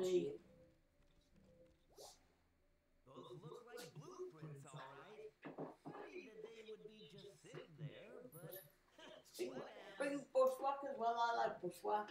Me. Those look like blueprints, all right. Funny that they would be just sitting there, but whatever. Bushwhack as well, I like bushwhack.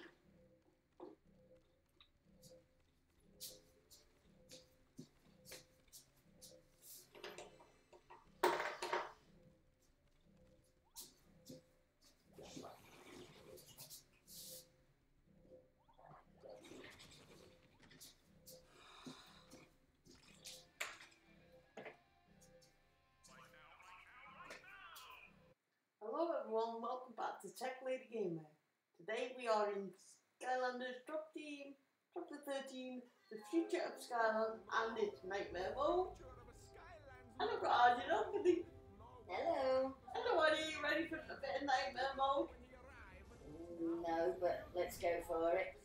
Hello everyone, welcome back to Tech Lady Gamer. Today we are in Skylanders Trap Team, Chapter 13, The Future of Skyland and its Nightmare World. And I've got Arjun up with me. Hello. Hello, are you ready for a bit of Nightmare Mode? No, but let's go for it.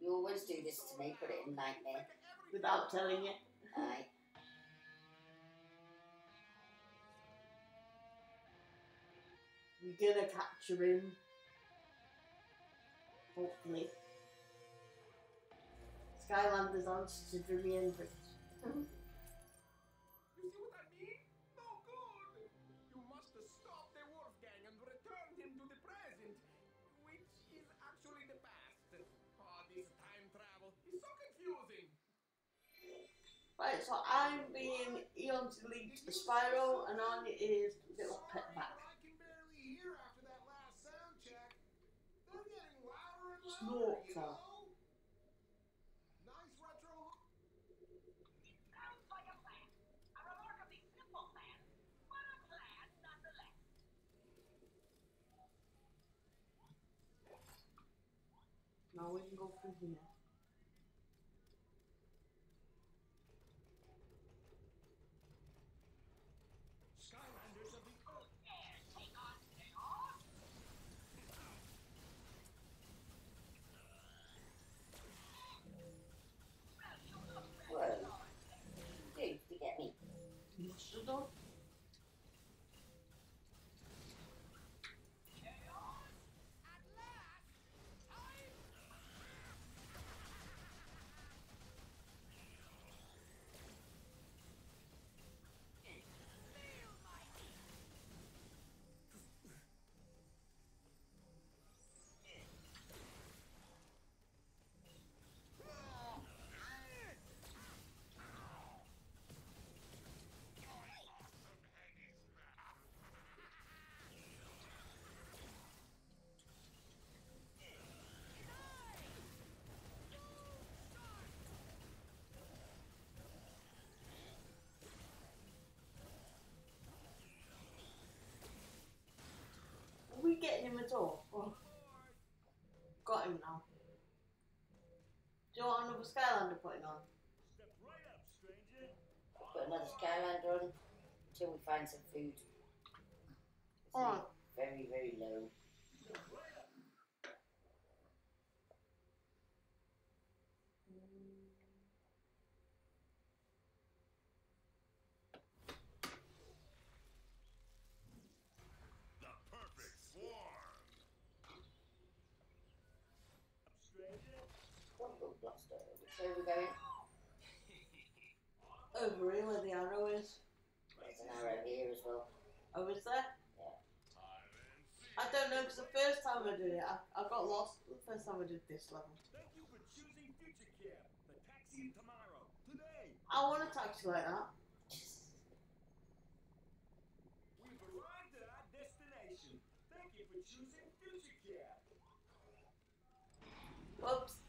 You always do this to me, put it in Nightmare. Without telling you. Aye. We're gonna capture him. Hopefully. Skylanders answer to Jimmy and Rich. You see what I mean? No good! You must have stopped the Wolfgang and returned him to the present, which is actually the past. Oh, this time travel is so confusing. Right, so I'm being Eon's lead Spyro and Anya is little pet back. After that last sound check, they're getting louder and louder, you know? Nice retro. Sounds like a plan. A remarkably simple plan, but a plan nonetheless. Now we can go through here. Skylanders of the Earth. Whoa. Dude, you get me. You should not. Getting him at all. Oh. Got him now. Do you want another Skylander putting on? Step right up, stranger. Put another Skylander on until we find some food. Oh. Very, very low. So we're going over here where the arrow is. There's an arrow here as well. Oh, is there? Yeah. I don't know because the first time I did it, I got lost. The first time I did this level. Thank you for choosing Future Care. The taxi tomorrow. Today. I want a taxi like that. We've arrived at our destination. Thank you for choosing Future Care. Whoops.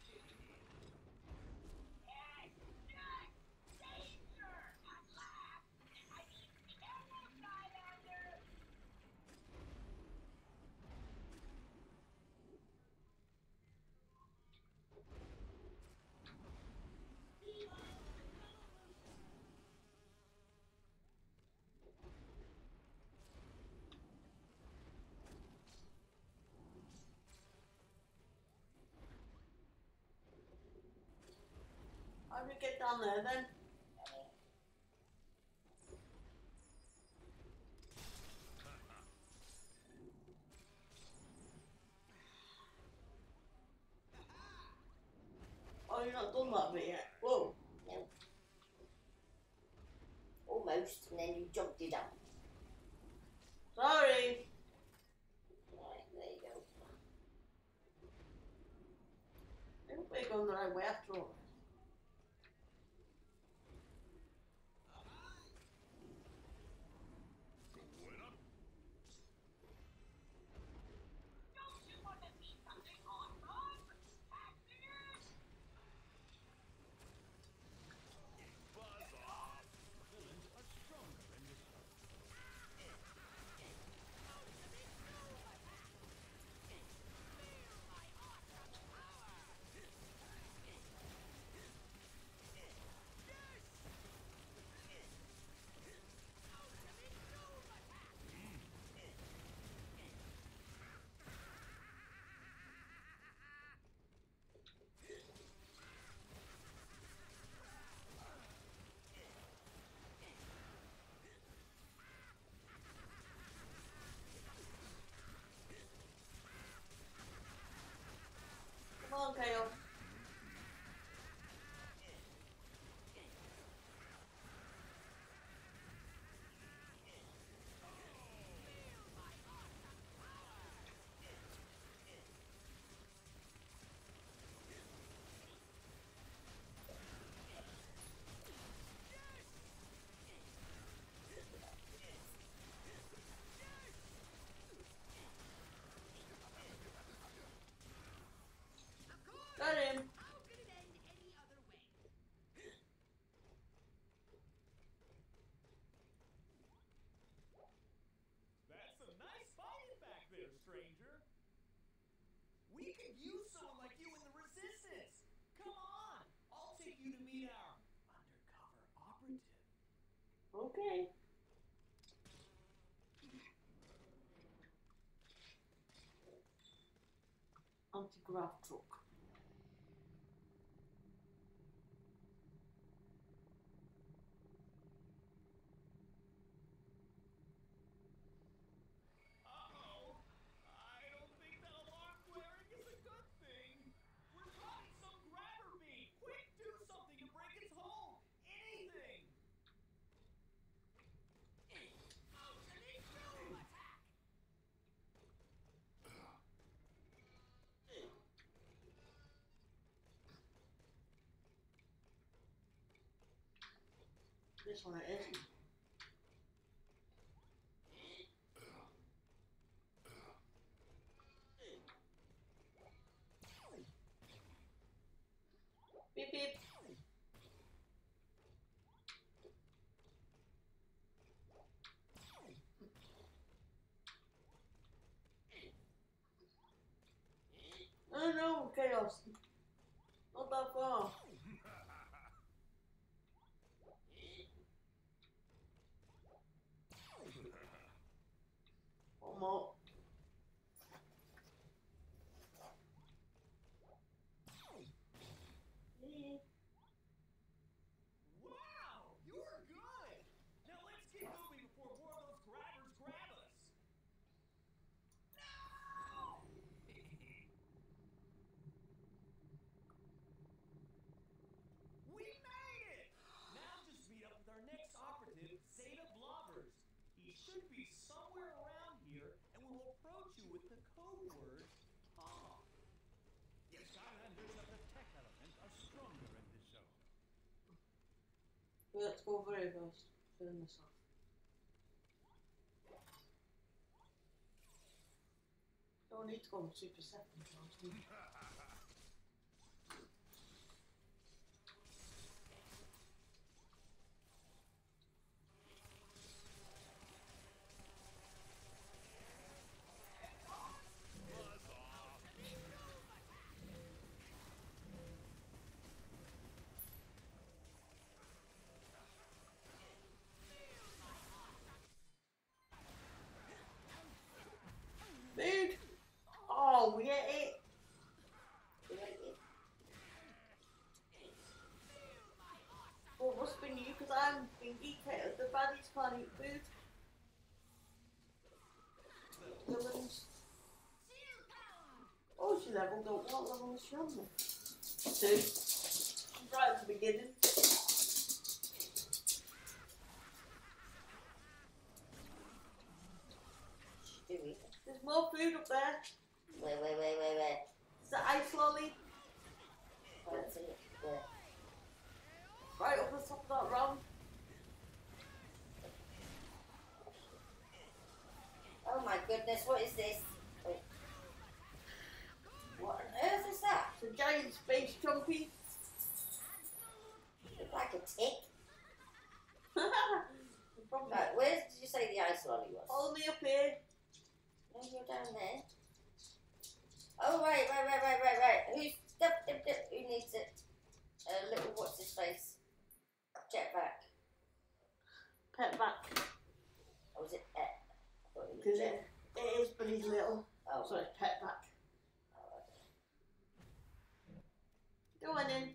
How do we get down there then? not done that bit yet. Whoa. No. Almost, and then you jumped it down. Sorry. Right, there you go. I think we're going the right way after all. Come on, Kale. Got him. How could it end any other way? That's a nice fight back there, stranger. We could use someone like you in the resistance. Come on, I'll take you to meet our undercover operative. Okay. Anti-grav truck. This one it is. Beep beep. Oh no, chaos. Not that far. One more. Yeah. Wow, you were good. Now let's get moving before more of those grabbers grab us. No! We made it. Now just meet up with our next operative, Zeta Blobbers. He should be somewhere around here, and we will approach you with the code word, ah. The Skylanders of the tech element are stronger in this zone. Well, let's go very fast. Turn this off. Don't need to go on super second, do we? Dude! Oh, we get it! We get it. Well, it must be new because I'm being geeked out of the baddies planet food. Villains. Oh, she leveled up. What level is she on there? 2. right at the beginning. There's more food up there. Wait. Is that ice lolly? Where? Right up the top of that ramp. Oh my goodness, what is this? Wait. What on earth is that? It's a giant space chunky. It's like a tick. Right, where did you say the ice lolly was? Only up here. No, you're down there. Oh, right. Who needs it? Little what's his face? Get back. Pet back. Oh, is it pet? Because it is, but he's little. Oh. So it's pet back. Oh, okay. Go on in.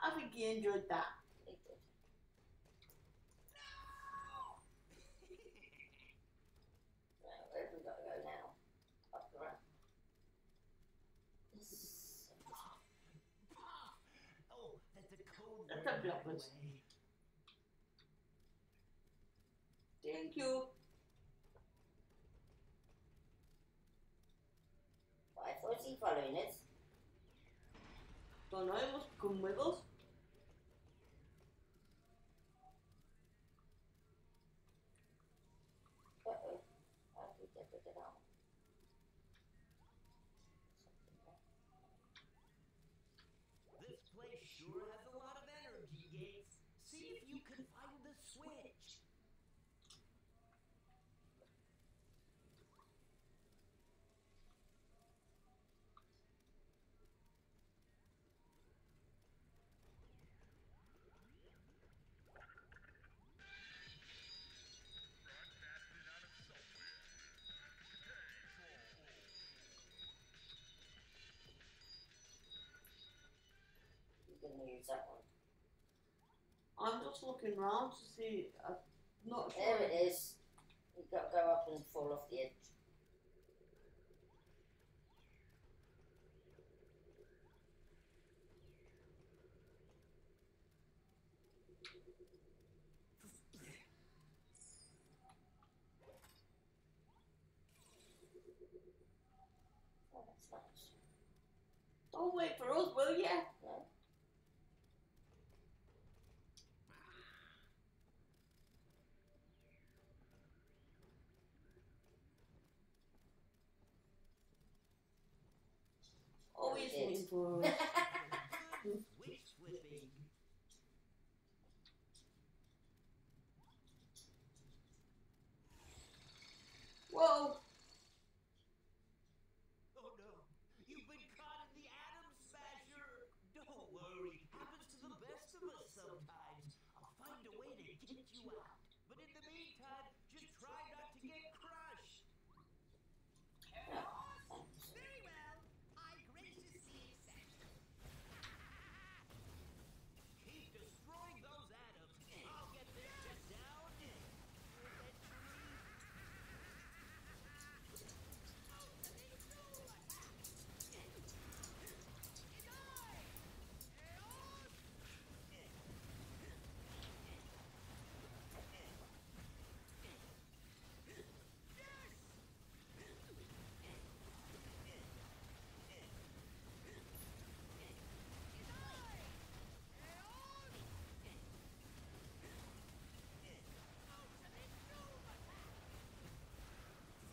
I think he enjoyed that. He did. Right, where have we got to go now? Up the ramp. Oh, that's a block. Thank you. Why was he following us? Don't know, he must come with us. This place sure has a lot of energy, Gates. See if you can find the switch. Use that one. I'm just looking round to see. I'm not sure. There it is. You've got to go up and fall off the edge. Oh, that's nice. Don't wait for us, will you? No. Switch whipping. Whoa! Oh no! You've been caught in the atom smasher. Don't worry, happens to the best of us sometimes. I'll find a way to get you out. But in the meantime, just try not to get crushed.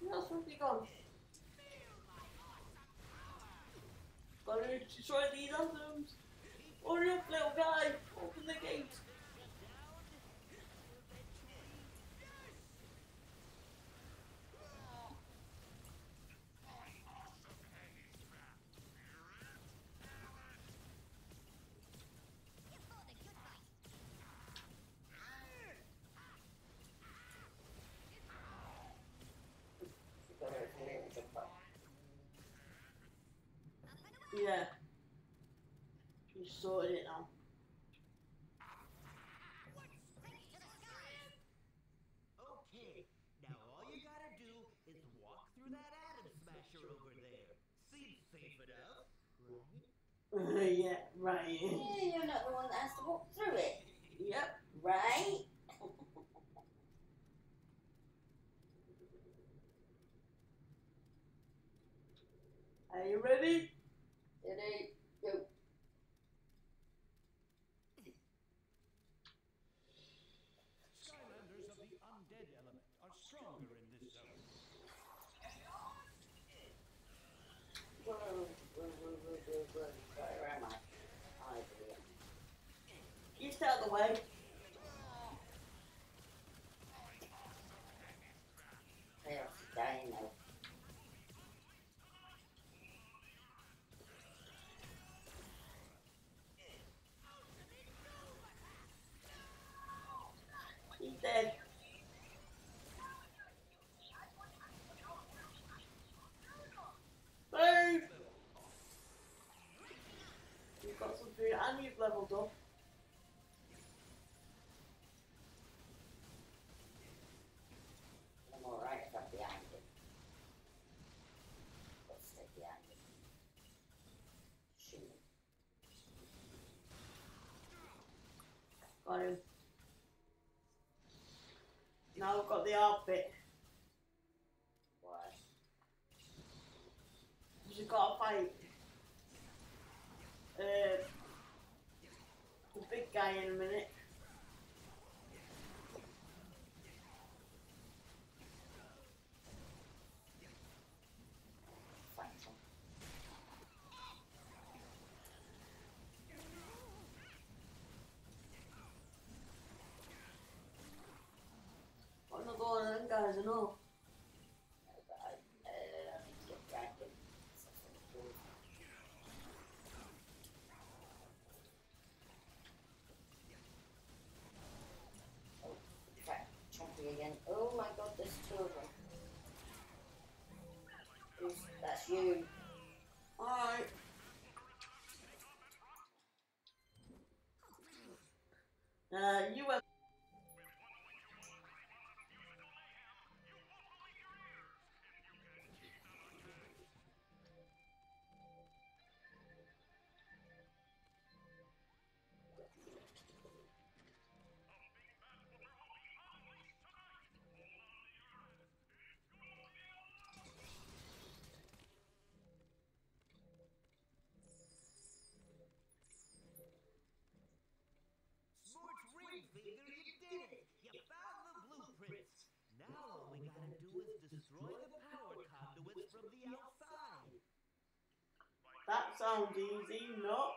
That's where we go. Gotta destroy these atoms. Hurry up, little guy. Open the gate. Yeah, you sorted it now. Okay, now all you gotta do is walk through that atom smasher over there. Seems safe enough. Yeah, right. Yeah, you're not the one that has to walk through it. Yep. Right? Are you ready? Ready, go. Skylanders of the undead element are stronger in this zone. Whoa. Where am I? Oh, dear. You stay out of the way. There's a dino. He's dead. Move! You've got some food and you've leveled up. I'm alright if I'm behind him. I've got to stay behind him. Shoot him. Got him. Now I've got the hard bit. Why? Because you've got to fight the big guy in a minute. Fight him. I'm not going on them guys, I know. No, but I need to get dragged in. Oh, crap, chompy again. Oh my god, there's two of them. Oops, that's you. Alright. You have. That sounds easy, not.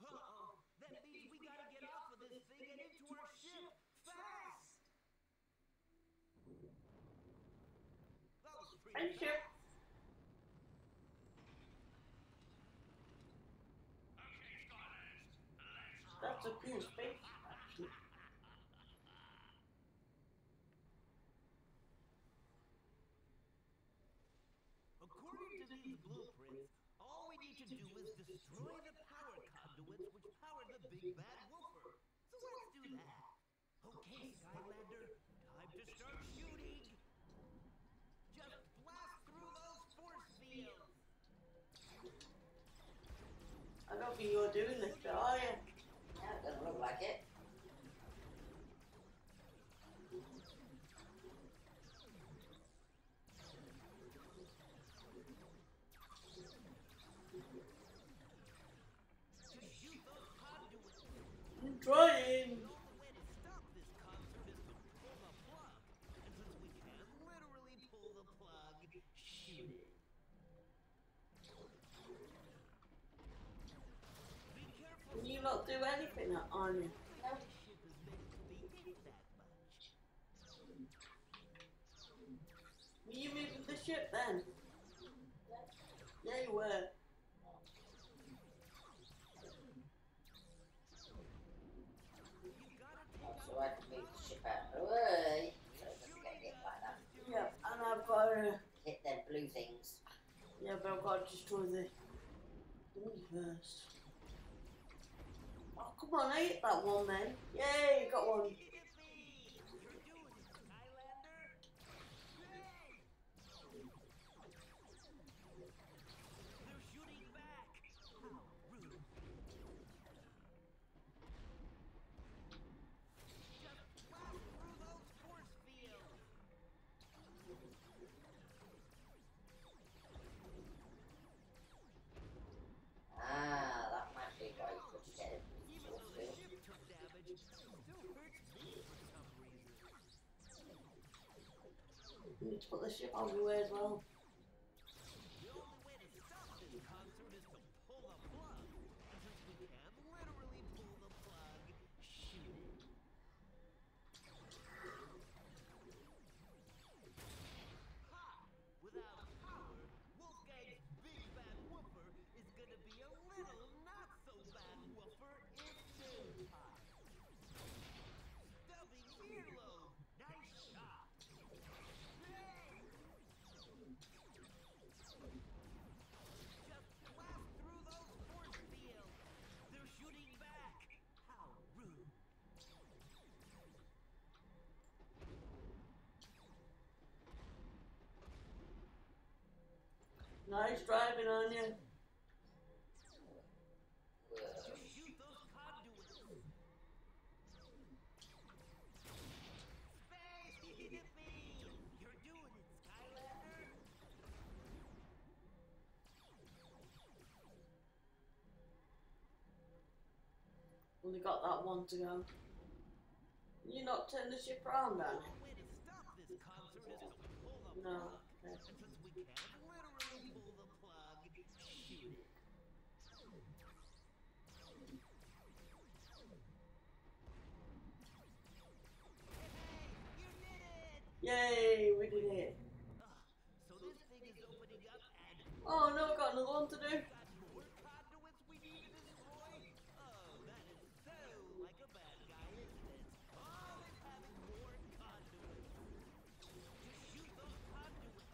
Uh-oh, that means we gotta get off of this thing and into our ship, fast! That was pretty fast. That's a cool space, actually. According to these blueprints, all we need to do is destroy the power conduits which power the big bad wolfer. So let's do that. Okay, Skylander, time to start shooting. Just blast through those force fields. I don't think you're doing this, but are you? Yeah, it doesn't look like it. I'm trying! Can you not do anything on you? No. Were you moving the ship then? No. Yeah, you were. So I can move the ship out of the way. So it doesn't get hit by that. Yeah, and I've got to hit them blue things. Yeah, but I've got to destroy the things first. Oh, come on, I hit that one then. Yay, got one. We need to put this shit out of the way as well. The only way to stop this concert is to pull the plug. Because we can literally pull the plug. Shoot. Ha! Without power, Wolfgang's big bad woofer is gonna be a little not so bad woofer in no time. Stubby earlobe! Nice shot! Hey! Just blast through those force fields! They're shooting back! How rude! Nice driving on you! Just shoot those conduits! Yippee! You're doing it, Skylander! Only got that one to go. Can you not turn the ship around then? No. Okay. Since we can't literally pull the plug, shoot it. Yay, we did it. So this thing is opening up and oh no, I've got another one to do. More conduits we need to destroy. Oh, that is so like a bad guy, isn't it? Oh, it's having more conduits. Just shoot those conduits.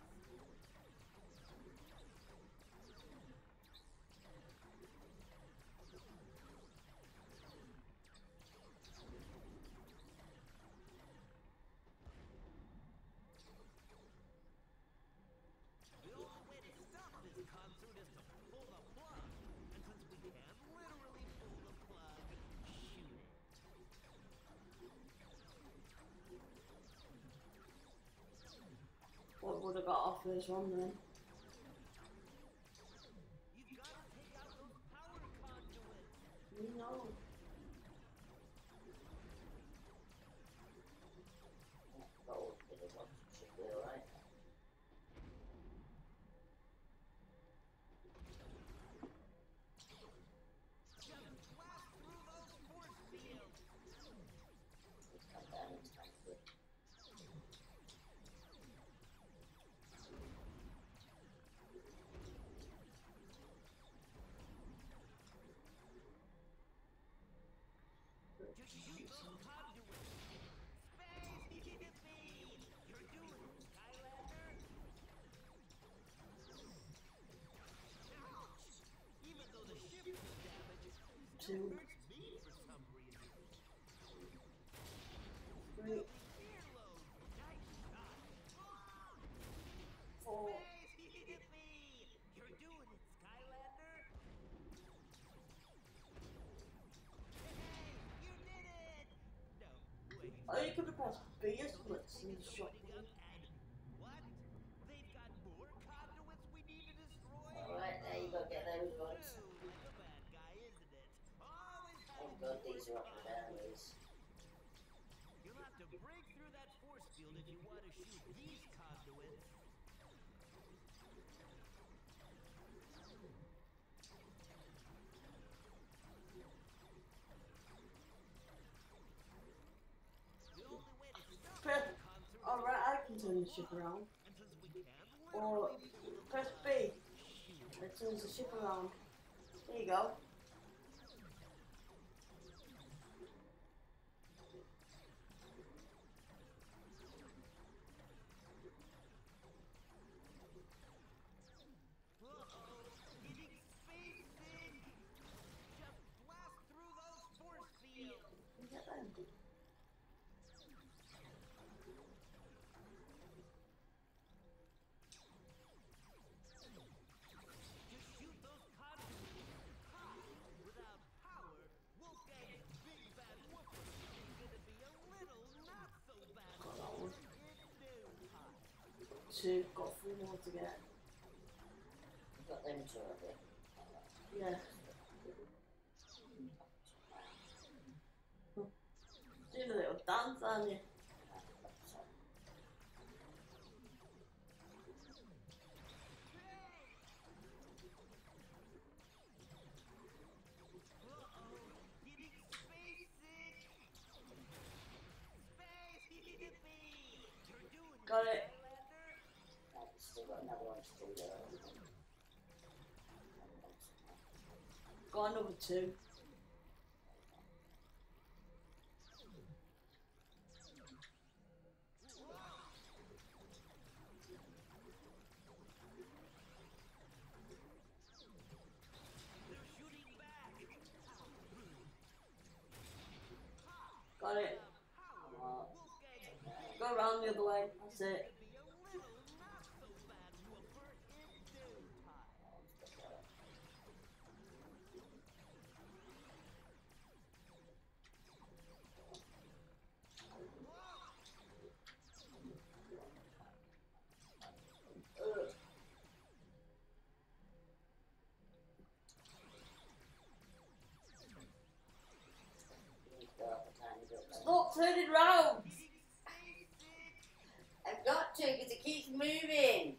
Concert is to pull the plug, and since we can literally pull the plug, shoot it. What would have got off this one then? You've got to take out those power conduits. You know. Oh, it should be alright. Oh, you could have pressed B or something in the shop. What? They've got more conduits we need to destroy. Alright, there you go, get those guys. Oh god, these are up and down, these. You'll have to break through that force field if you want to shoot these conduits. Alright, I can turn the ship around. Or press B. It turns the ship around. There you go. Two, got three more to get. We've got them two already. Yeah. Doing a little dance, aren't you? Got another two. Got it. Go around the other way. That's it. Stop turning round! I've got to because it keeps moving!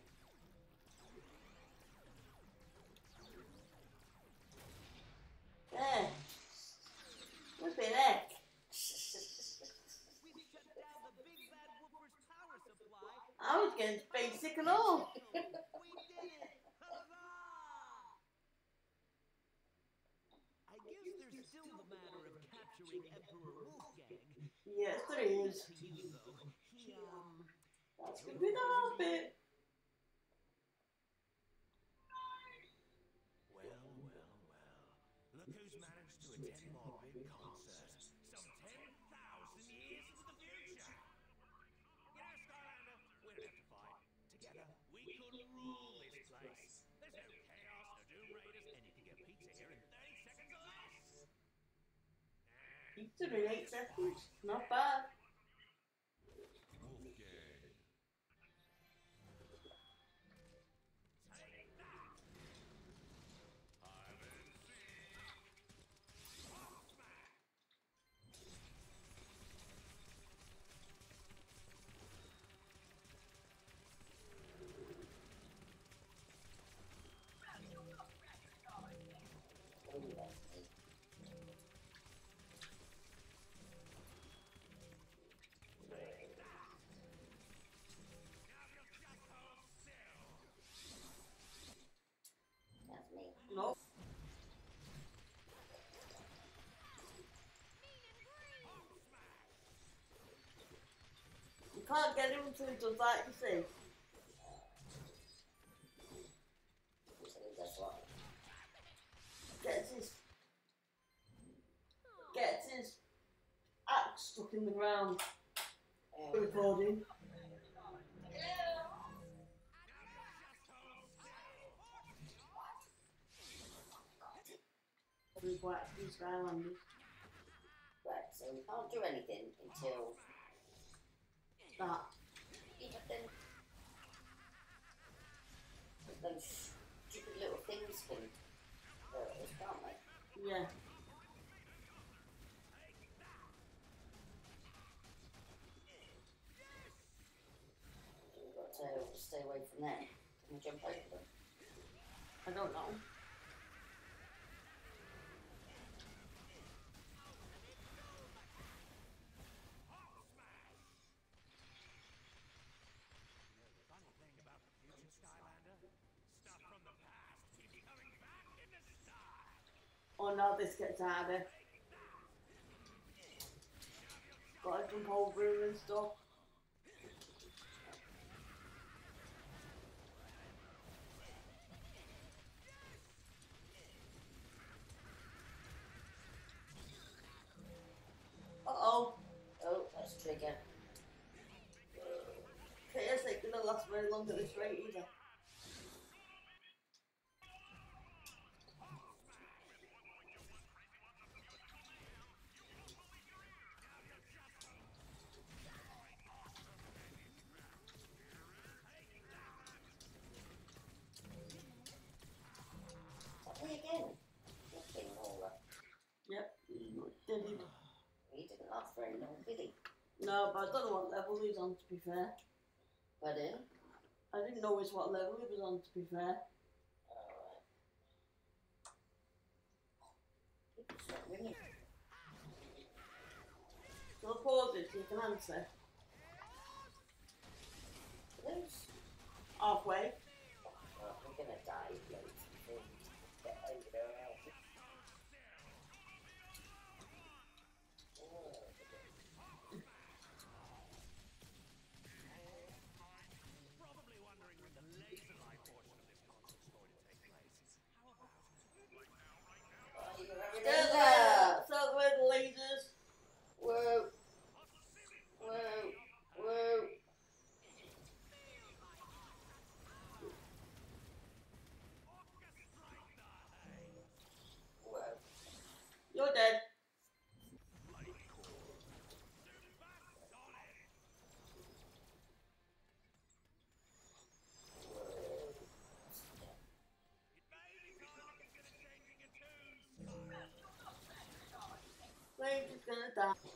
There! Look at that! I was getting basic and all! Yes, there is. That's gonna be the bit. Well. Look who's managed to attend more big concerts. Some 10,000 years into the future. You know, Skylander, we're unified. Together, we could rule this place. There's no chaos, no doom raiders, and you can get pizza here in 30 seconds or less. Pizza in 8 seconds? Not bad. Wolfgang. Take that! I'm in season. Wolfman! No. You can't get him until he does that, you see. Gets his axe stuck in the ground. Recording. Right, so we can't do anything until that. Those stupid little things can hurt us, can't they? Yeah. So we've got to stay away from them. Can we jump over them? I don't know. Oh no, this gets harder. Got to jump over him and stuff. Uh-oh. Oh, that's a trigger. Chaos ain't gonna last very long at this rate either. Yep, did he didn't last very long, did he? No, but I don't know what level he was on, to be fair. Pardon? I didn't know what level he was on, to be fair. Alright. It's not ringing. So I'll pause it so you can answer. Loose. Halfway. Oh, I'm gonna die, bloody. Get over there and help it. Wolfgang.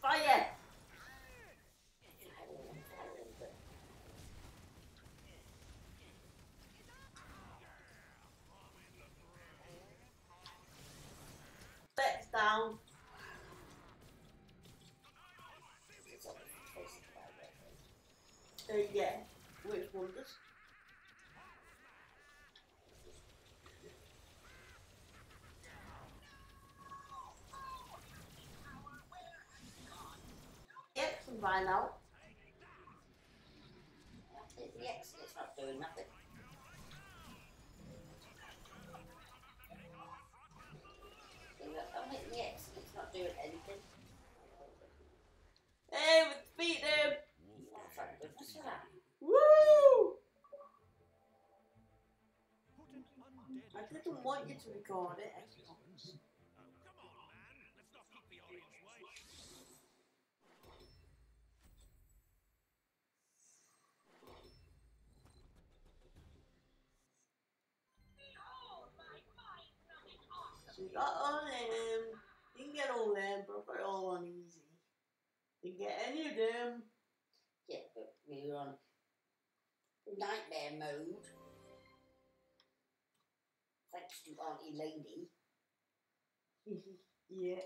Fire! Back down. Yeah, which one does? By now. Yes, it's not doing nothing. Yes, it's not doing anything. Hey, we beat him! Oh, thank goodness for that. Woo! I didn't want you to record it. Got on him. Didn't get all them, but got all on easy. Didn't get any of them. Yeah, but we were on nightmare mode. Thanks to Auntie Lady. Yeah.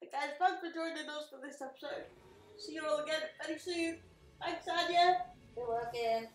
But guys, thanks for joining us for this episode. See you all again very soon. Thanks, Anya. You're welcome.